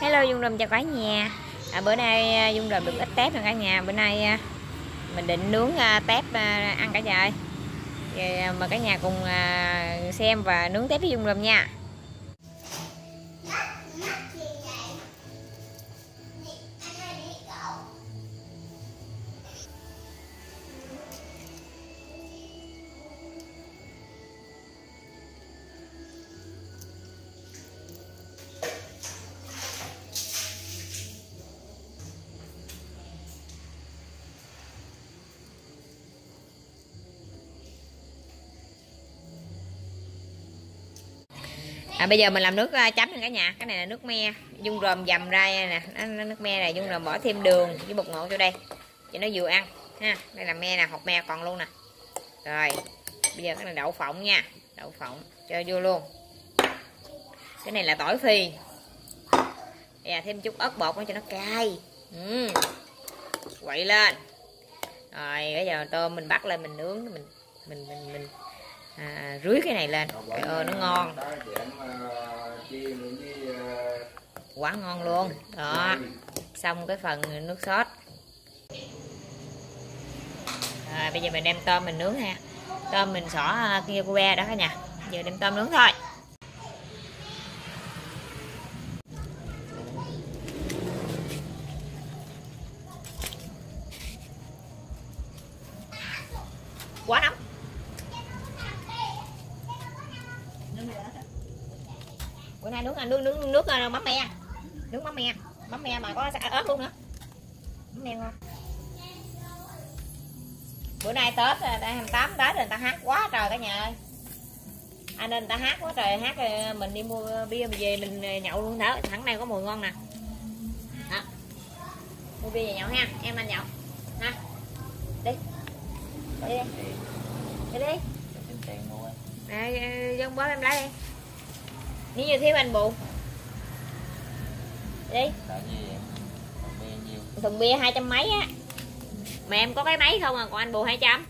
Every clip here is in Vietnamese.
Hello Dung Ròm, chào cả nhà. Bữa nay Dung Ròm được ít tép rồi cả nhà. Bữa nay mình định nướng tép ăn cả nhà ơi. Rồi mời cả nhà cùng xem và nướng tép với Dung Ròm nha. Bây giờ mình làm nước chấm nha cả nhà. Cái này là nước me, Dung Ròm dầm ra nè, nó nước me này. Dung Ròm bỏ thêm đường với bột ngọt vô đây cho nó vừa ăn ha. Đây là me nè, hột me còn luôn nè. Rồi bây giờ cái này đậu phộng nha, đậu phộng cho vô luôn. Cái này là tỏi phi, thêm chút ớt bột nữa cho nó cay. Quậy lên. Rồi bây giờ tôm mình bắt lên mình nướng, mình rưới cái này lên. Trời ơi nó ngon, quá ngon luôn đó. Xong cái phần nước sốt rồi, bây giờ mình đem tôm mình nướng ha. Tôm mình xỏ kia cô be đó cả nhà, giờ đem tôm nướng thôi. Quá nóng. Bữa nay nướng mắm me, nướng mắm me mà có ớt luôn nữa, mắm me ngon. Bữa nay Tết 28 Tết người ta hát quá trời cả nhà ơi. Anh nên người ta hát quá trời, hát rồi mình đi mua bia mình về mình nhậu luôn đó. Thẳng này có mùi ngon nè. Đó. Mua bia về nhậu ha, em anh nhậu. Ha. Đi. Đi đi. Đi đi. Dân bóp em lấy đi. Nếu như thiếu anh bụng đi. Thùng bia 200 mấy á. Mà em có cái máy không à, còn anh bù 200.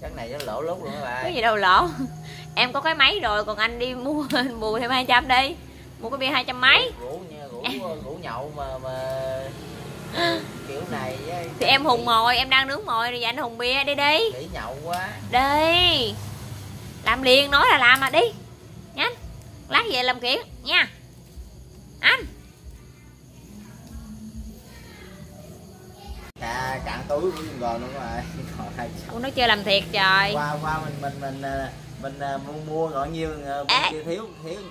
Cái này nó lỗ lút luôn các bạn. Có gì đâu lỗ. Em có cái máy rồi, còn anh đi mua anh bù thêm 200 đi. Mua cái bia 200 mấy. Rủ nhậu mà kiểu này với... Thì em hùng mồi, em đang nướng mồi rồi anh hùng bia đi đi. Để nhậu quá. Đi. Làm liền, nói là làm mà đi. Nhanh. Lát về làm kiện nha. Anh. Cạn túi của Dung Ròm luôn rồi. Còn nó chơi làm thiệt trời. Qua mình mua gọi nhiêu kia thiếu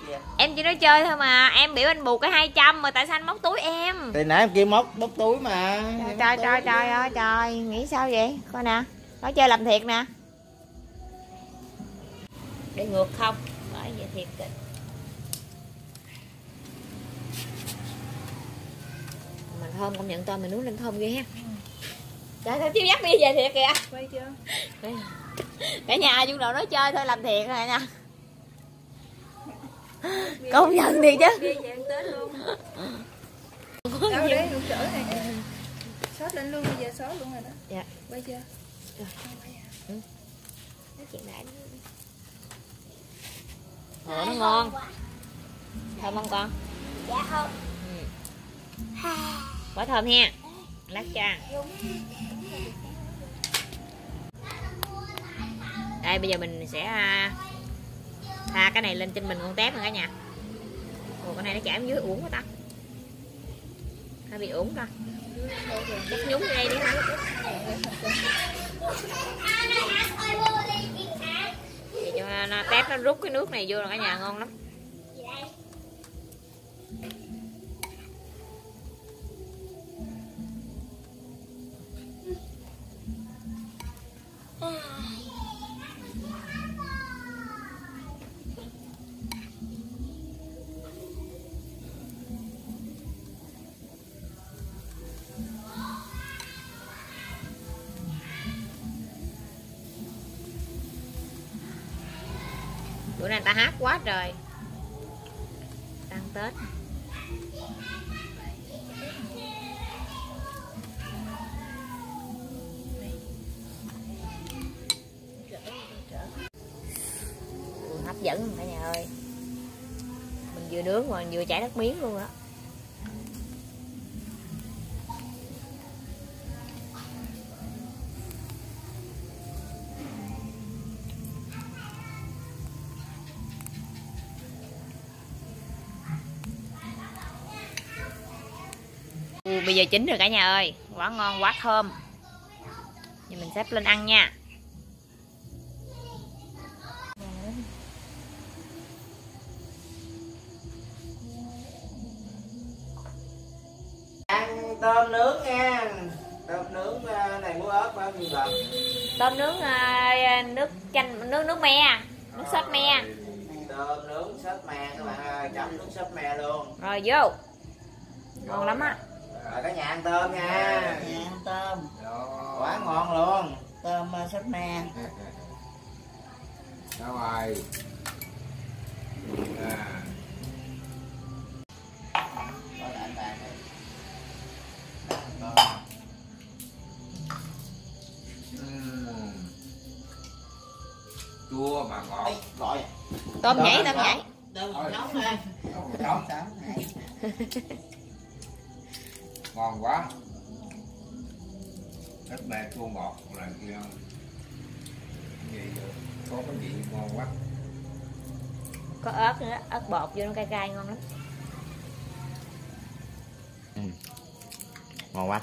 kia. Em chỉ nói chơi thôi mà, em biểu anh bù cái 200 mà tại sao anh móc túi em? Thì nãy em kêu móc túi mà. Trời ơi trời, nghĩ sao vậy? Coi nè, nó chơi làm thiệt nè. Để ngược không? Bởi vậy thiệt kịch. Mình thơm công nhận, tôm mình nướng lên thơm ghê ha. Trời ơi, chứ dắt bia về thiệt kìa. Quay chưa? Cả nhà Dung Ròm nói chơi thôi làm thiệt rồi nha. Công nhận đi chứ. Bia về ăn Tết luôn. Đâu đấy, hụt trở này. Sót lên luôn, bây giờ sót luôn rồi đó. Dạ. Quay chưa? Rồi. Nói chuyện lại. Nó ngon. Thơm không con? Dạ thơm. Quá thơm ha. Lát cho ăn. Đây bây giờ mình sẽ tha cái này lên trên mình con tép rồi cả nhà. Ồ cái này nó chảy dưới uổng quá ta. Hơi bị uổng ta. Chắc nhúng ngay đi ha. Tép nó rút cái nước này vô là cả nhà ngon lắm. Bữa nay người ta hát quá trời. Đang Tết. Hấp dẫn cả nhà ơi. vừa nướng mà vừa chảy nước miếng luôn á. Bây giờ chín rồi cả nhà ơi, quá ngon quá thơm. Giờ mình xếp lên ăn nha. Ăn tôm nướng nha. Tôm nướng này muối ớt bao nhiêu lần? Tôm nướng nước canh nước me, nước sốt me. Tôm nướng sốt me các bạn ơi, chấm nước sốt me luôn. Rồi vô. Ngon lắm á. Rồi cả nhà ăn tôm nha. Cả nhà ăn tôm. Quá ngon luôn. Tôm sốt me. Đâu rồi. Chua mà ngọt. Gọi. Tôm nhảy, tôm nhảy. Tôm nóng ha. Nóng sẵn này. Ngon quá. Rất mẹ chua ngọt là kia. Vậy được. Có cái vị ngon quá. Có ớt nữa, ớt bột vô nó cay cay ngon lắm. Ngon quá.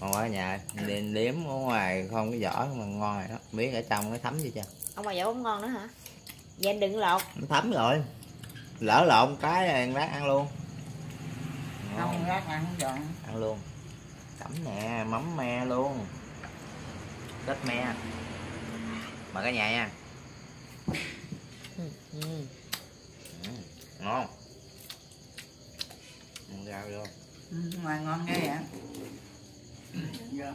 Ngon quá nhà, nên nếm ở ngoài không cái vỏ mà ngon này đó, miếng ở trong nó thấm gì chưa? Ông ngoài vỏ cũng ngon nữa hả? Vậy anh đừng lột. Nó thấm rồi. Lỡ lộn cái ăn lát ăn luôn. Không lát ăn giòn. Ăn luôn. Cẩm nè, mắm me luôn. Kết me. Mời cả nhà nha. Ngon. Ngon rau vô. Ngoài ngon nghe vậy. Dạ.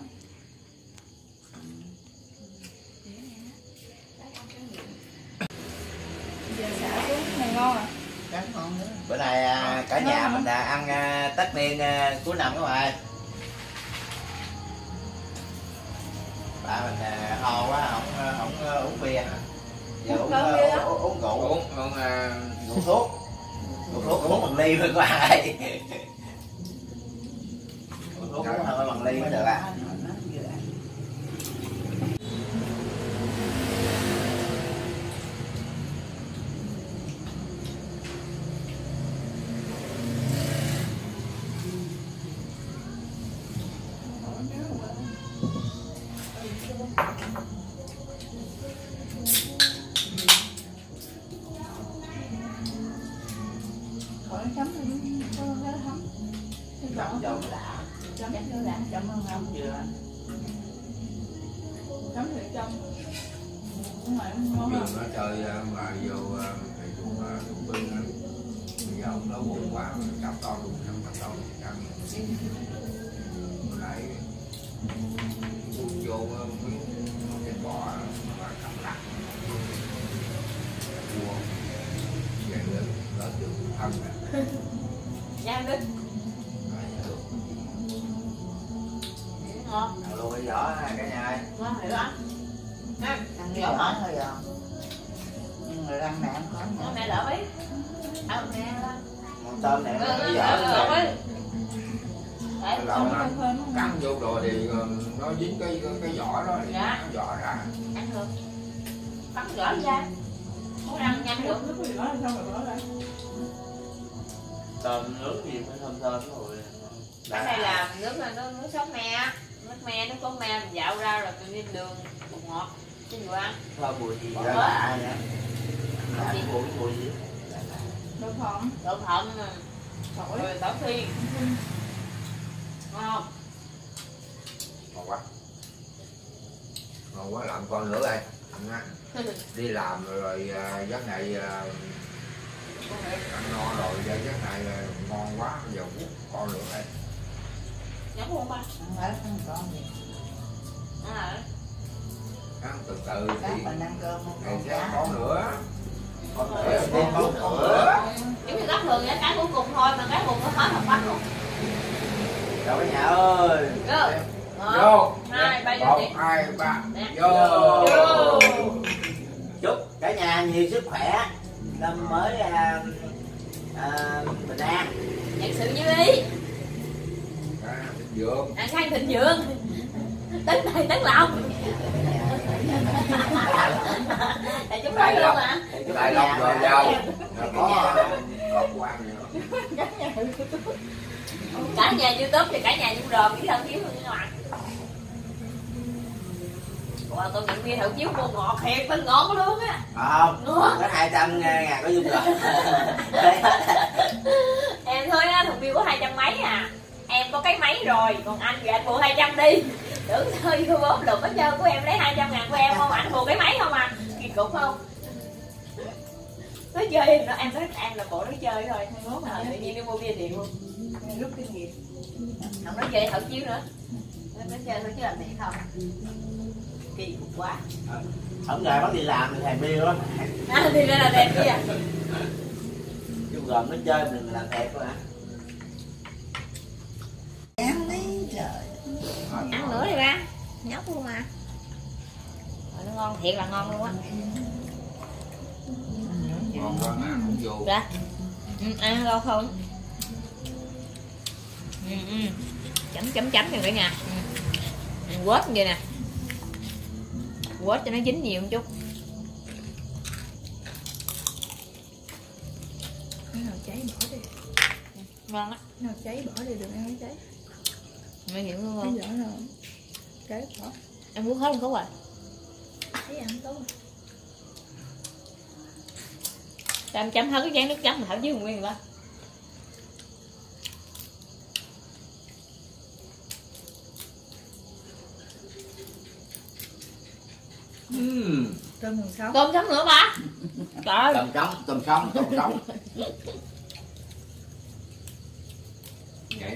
Giờ xả xuống này ngon à. Bữa nay cả nhà mình đã ăn tất niên cuối năm các bạn. Bà mình ho quá không uống bia hả? Giờ uống rượu, uống thuốc. Uống thuốc bằng ly thôi các bạn ơi. Uống thuốc bằng ly mới được à. Bình An. Nhận sự như ý. Thịnh Vượng. À Khang Thịnh Vượng. Tấn Tài Tấn Long. Tại chúng ta luôn ạ. Chúng ta Long rồi đâu. Có quan nữa. Cả nhà YouTube thì cả nhà Dung Ròm cái thân thiếu như ngoạn. Wow, tôi nhận bia thử chiếu cô ngọt thiệt, bên ngọt luôn á. Không, có 200 ngàn có Dung Ròm. Em thôi á, thằng bia có 200 mấy à. Em có cái máy rồi, còn anh thì anh mua 200 đi. Tưởng sao vô bóp lục hết trơn của em lấy 200 ngàn của em không, anh mua cái máy không à. Kỳ cục không? Nói chơi, nó ăn nói ăn là bộ nó chơi thôi. Tự nhiên đi mua bia điện luôn. Rút kinh nghiệm. Không nói chơi thử chiếu nữa. Nói chơi thử chiếu làm thiệt không? Kỳ cục quá. Không ngờ bắt đi làm thì thèm bia quá. À thì đây là đẹp bia à? Chung Ròm nó chơi mình làm đẹp quá hả? Ăn đi trời. Ăn nữa đi ba. Nhóc luôn à. Nó ngon thiệt là ngon luôn á. Ngon quá ăn cũng vô. Dạ. Ăn lâu không? Chấm chấm chấm này cả nhà. Quết như vậy nè. Quết cho nó dính nhiều một chút. Cái nào cháy bỏ đi. Ngon á. Nào cháy bỏ đi, đừng ăn nó cháy. Mày hiểu không? Cái nào cháy bỏ. Em muốn hết không có rồi. Thấy ăn tốt. Sao em chấm hết cái chén nước chấm mà thảo chứ nguyên rồi. Tôm sống. Tôm sống nữa ba. Trời. Tôm sống. Vậy nè.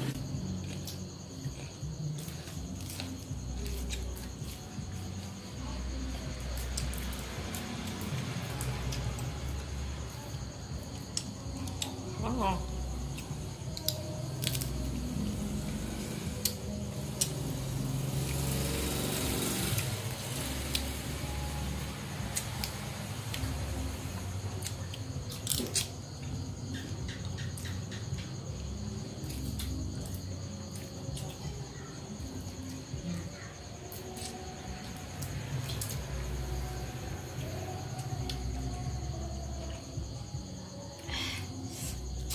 Quá ngon.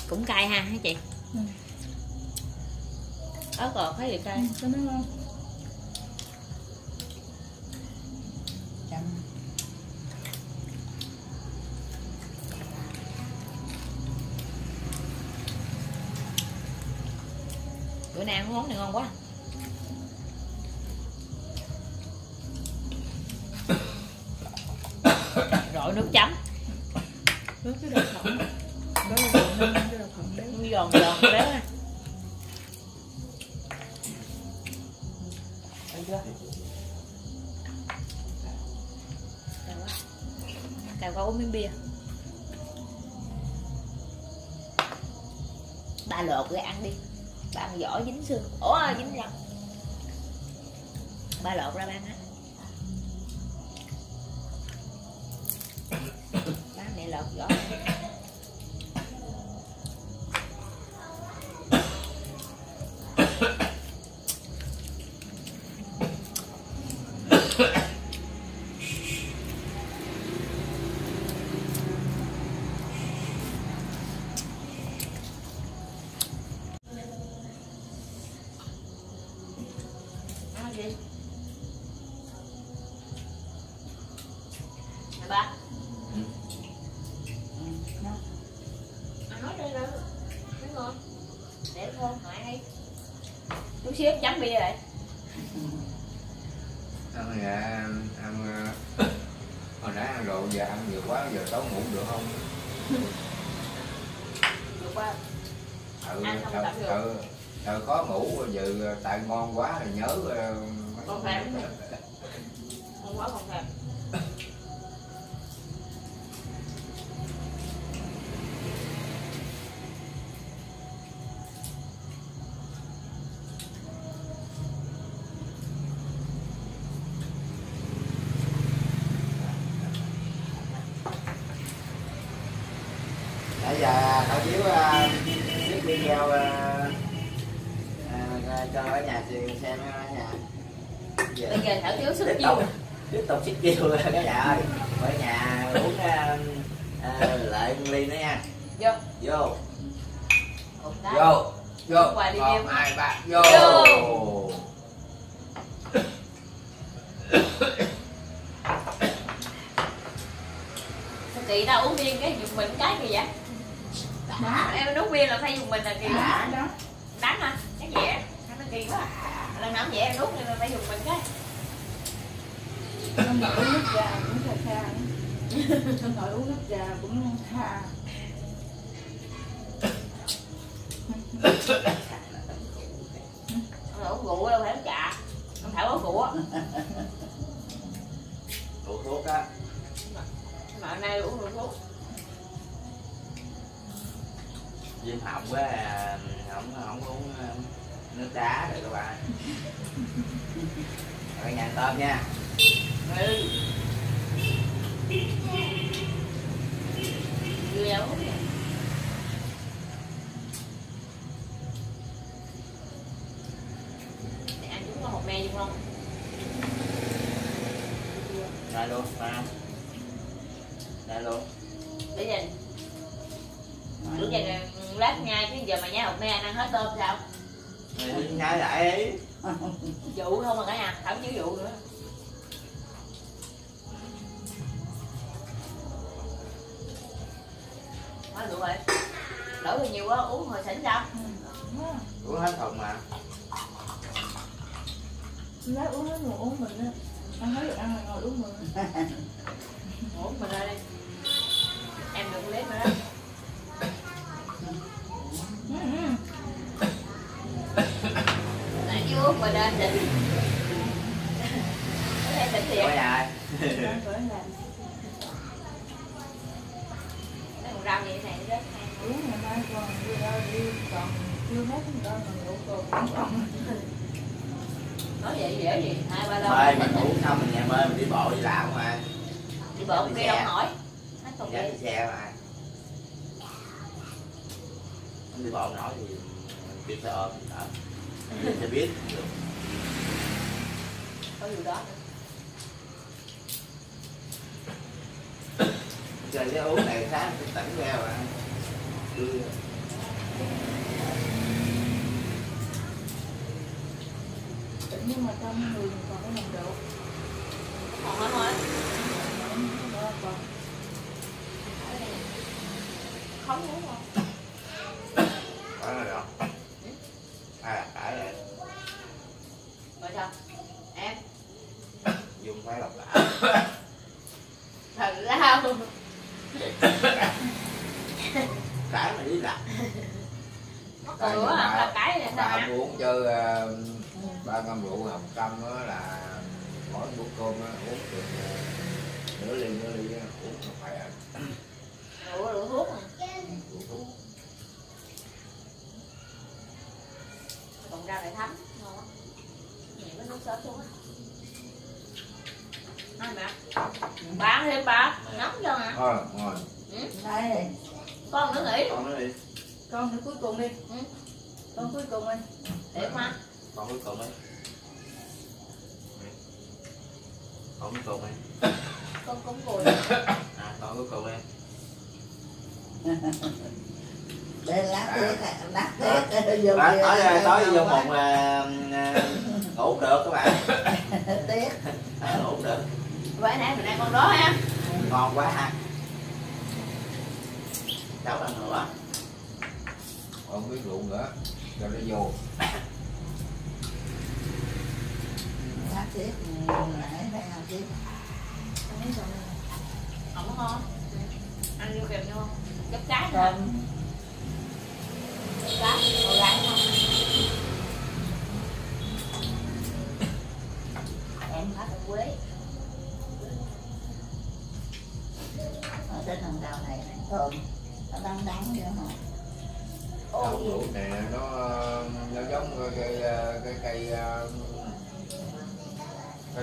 Cũng cay ha hả chị? Ớt rồi thấy gì cay? Có nước không? Chấm. Bữa nay ăn món này ngon quá. Rồi nước chấm. Nước cái đồ thỏng. Giòn giòn béo ha. Cào qua uống miếng bia. Ba lột rồi ăn đi. Ba ăn vỏ dính xương. Ủa dính răng. Ba lột ra ba ăn á. Ba mẹ lột vỏ. Ba. Anh nói đây là đúng không? Để không ngoại hay. Chút xíu chấm bia lại. Ăn dạ ăn hồi nãy ăn rượu giờ ăn nhiều quá giờ tối ngủ được không? Được quá. Trời khó ngủ giờ tại ngon quá rồi nhớ. Con thèm. Ngon quá con thèm. Bây giờ Thảo Chiếu viết video cho ở nhà xem ở nhà. Bây giờ Thảo Chiếu xích chiêu. Tiếp tục xích chiêu rồi các bạn ơi. Ở nhà uống lại một ly nữa nha. Vô. Vô. Vô. Vô. 1, 2, 3. Vô. Vô. Kỳ tao uống bia cái dùng mình cái gì vậy? Đã. Em nấu bia là phải dùng mình là kỳ đã đó. Đắng hả? Cái gì vậy? Nó kỳ quá. Lần nào vậy em nuốt nên phải dùng mình cái. Không ngồi uống nước trà cũng kha kha. Không ngồi uống nước trà cũng kha. Không uống rượu đâu phải uống trà. Không phải uống rượu á. Rượu thuốc á. Mà hôm nay uống rượu thuốc Diêm Hồng quá không uống nước đá rồi các bạn. Rồi nhà tôm nha. Vui đâu uống nha. Để ăn chúng có hột me vô không? Ra luôn, ra không? Đã luôn. Để nhìn. Lúc này lát nhai chứ giờ mà nhai hột me ăn hết tôm sao? Nhai lại đi. Vụ không mà cả nhà, không chữ vụ nữa. Quá đủ rồi. Đổ thì nhiều quá uống hồi sỉnh sao? Uống hết thùng mà. Lát uống hết ngồi uống mình á. Ăn hết được ăn là ngồi uống mình. Ủa, mình ơi. Em đừng lết nữa đó. Lại vô mình ơi xịn. Em xịn thiệt. Cái con rau vậy này rất hay. Uống ngày mai còn chưa đâu đi. Còn chưa hết rau mình ngủ còn không. Nói vậy dễ gì? 2-3 đâu. Thôi mình uống xong mình nhà mơ mình đi bộ đi làm mà. Đi bộ kia đâu hỏi. Hết còn đi xe mà. Không đi bộ nổi thì biết xe ôm đó. Xe biết được. Có điều đó. Trời cái uống này sáng tỉnh tỉnh ra mà. Đưa. Tỉnh nhưng mà trong người còn có nồng độ. Còn hết thôi. Không uống không? Phải rồi không? À, phải rồi. Rồi sao? Em? Dùng phải lọc lại. Thật ra không? Cái mà đi lọc. Cười quá không? Là cái này sao hả? Bà uống chứ 3 con rượu Hồng Kông đó là mỗi bữa cơm uống được nửa ly uống không phải à. Rượu thuốc à? Rượu thuốc. Còn ra lại thấm, ngon quá. Nhẹ với nước sớm luôn á. Thôi mẹ. Bán thêm ba, nóng cho hả? Thôi, ngồi. Đây. Con nữa nghỉ. Con nữa đi. Con nữa cuối cùng đi. Ừ. Con cuối cùng đi. Thiệt mà. Con cuối cùng đi. Con cuối cùng đi. Con cũng cười. À, con cuối cùng đi. Để lát tết vô kia. Tối vô một ngủ được các bạn. Tiếc. Ngủ được. Bữa nay mình ăn con đó ha. Ngon quá ha. Cháu ăn nữa. Còn cái rượu nữa cho nó vô. Lát tiếp nãy phải ăn tiếp. Không có ngon. Ăn vô kèm vô. Gấp trái hả? Gấp rồi lại không? Em hết ở Quế. Ở trên thằng đào này thường nó đắng vậy hả? Đào rượu này nó giống cái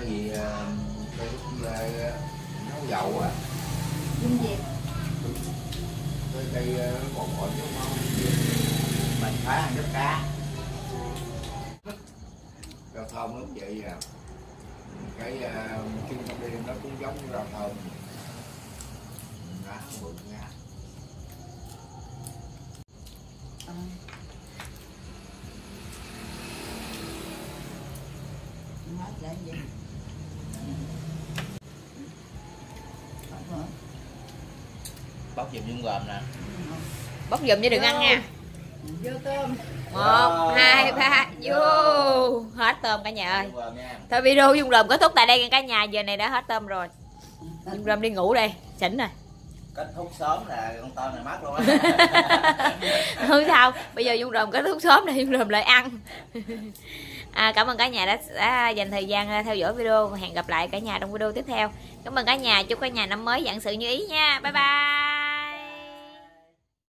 gì cây nấu dầu á. Đúng vậy. cây bột bột chứ không mình phải ăn nước cá rau thơm lúc vậy à. Cái kim cương điên nó cũng giống như rau thơm vườn nha. Nói lại vậy. Bóc giùm dương gồm nè. Bóc giùm chứ đừng ăn nha. Vô tôm. 1, 2, 3. Vô. Hết tôm cả nhà ơi. Thôi video dung ròm kết thúc tại đây cả nhà. Giờ này đã hết tôm rồi. Dung ròm đi ngủ đây. Chỉnh rồi. Kết thúc sớm là con tôm này mất luôn á. Không sao. Bây giờ dung ròm kết thúc sớm này dung ròm lại ăn. Cảm ơn cả nhà đã dành thời gian theo dõi video. Hẹn gặp lại cả nhà trong video tiếp theo. Cảm ơn cả nhà. Chúc cả nhà năm mới vạn sự như ý nha. Bye bye.